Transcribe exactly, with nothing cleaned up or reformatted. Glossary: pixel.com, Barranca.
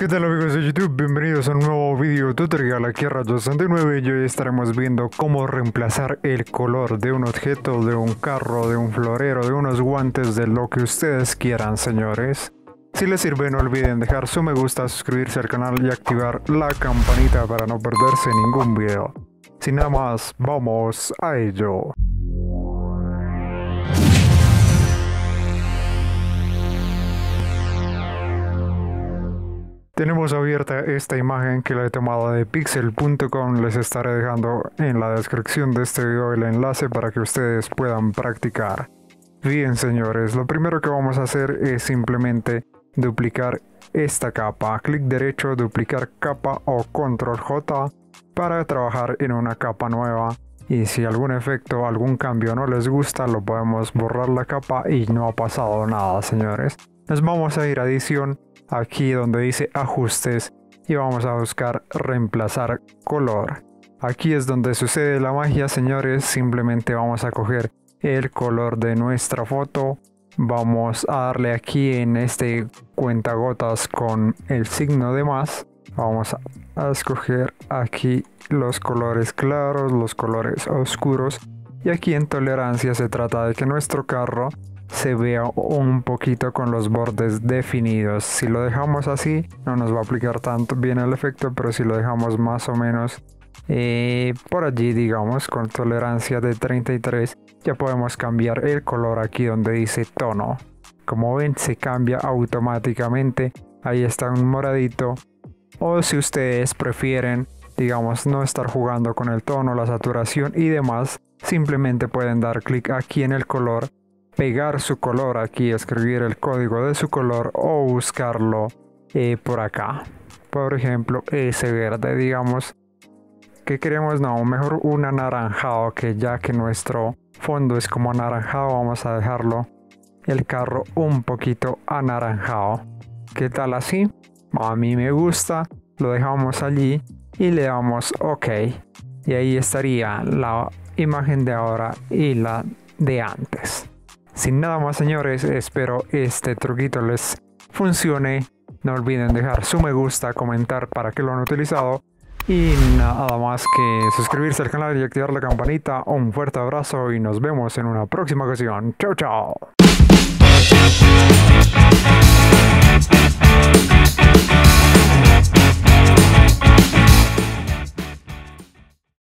¿Qué tal amigos de YouTube? Bienvenidos a un nuevo video tutorial aquí a Radio sesenta y nueve, y hoy estaremos viendo cómo reemplazar el color de un objeto, de un carro, de un florero, de unos guantes, de lo que ustedes quieran, señores. Si les sirve, no olviden dejar su me gusta, suscribirse al canal y activar la campanita para no perderse ningún video. Sin nada más, vamos a ello. Tenemos abierta esta imagen que la he tomado de pixel punto com, les estaré dejando en la descripción de este video el enlace para que ustedes puedan practicar. Bien señores, lo primero que vamos a hacer es simplemente duplicar esta capa, clic derecho, duplicar capa o control J para trabajar en una capa nueva, y si algún efecto, algún cambio no les gusta, lo podemos borrar la capa y no ha pasado nada señores. Nos vamos a ir a edición, aquí donde dice ajustes, y vamos a buscar reemplazar color. Aquí es donde sucede la magia señores, simplemente vamos a coger el color de nuestra foto, vamos a darle aquí en este cuentagotas con el signo de más, vamos a escoger aquí los colores claros, los colores oscuros, y aquí en tolerancia se trata de que nuestro carro se vea un poquito con los bordes definidos. Si lo dejamos así no nos va a aplicar tanto bien el efecto, pero si lo dejamos más o menos eh, por allí, digamos con tolerancia de treinta y tres, ya podemos cambiar el color aquí donde dice tono. Como ven, se cambia automáticamente, ahí está un moradito, o si ustedes prefieren, digamos, no estar jugando con el tono, la saturación y demás, simplemente pueden dar clic aquí en el color, pegar su color aquí, escribir el código de su color o buscarlo eh, por acá, por ejemplo ese verde, digamos que queremos, no, mejor un anaranjado, que ya que nuestro fondo es como anaranjado, vamos a dejarlo el carro un poquito anaranjado. ¿Qué tal así? A mí me gusta, lo dejamos allí y le damos ok, y ahí estaría la imagen de ahora y la de antes. Sin nada más señores, espero este truquito les funcione, no olviden dejar su me gusta, comentar para qué lo han utilizado, y nada más que suscribirse al canal y activar la campanita. Un fuerte abrazo y nos vemos en una próxima ocasión. Chao chao.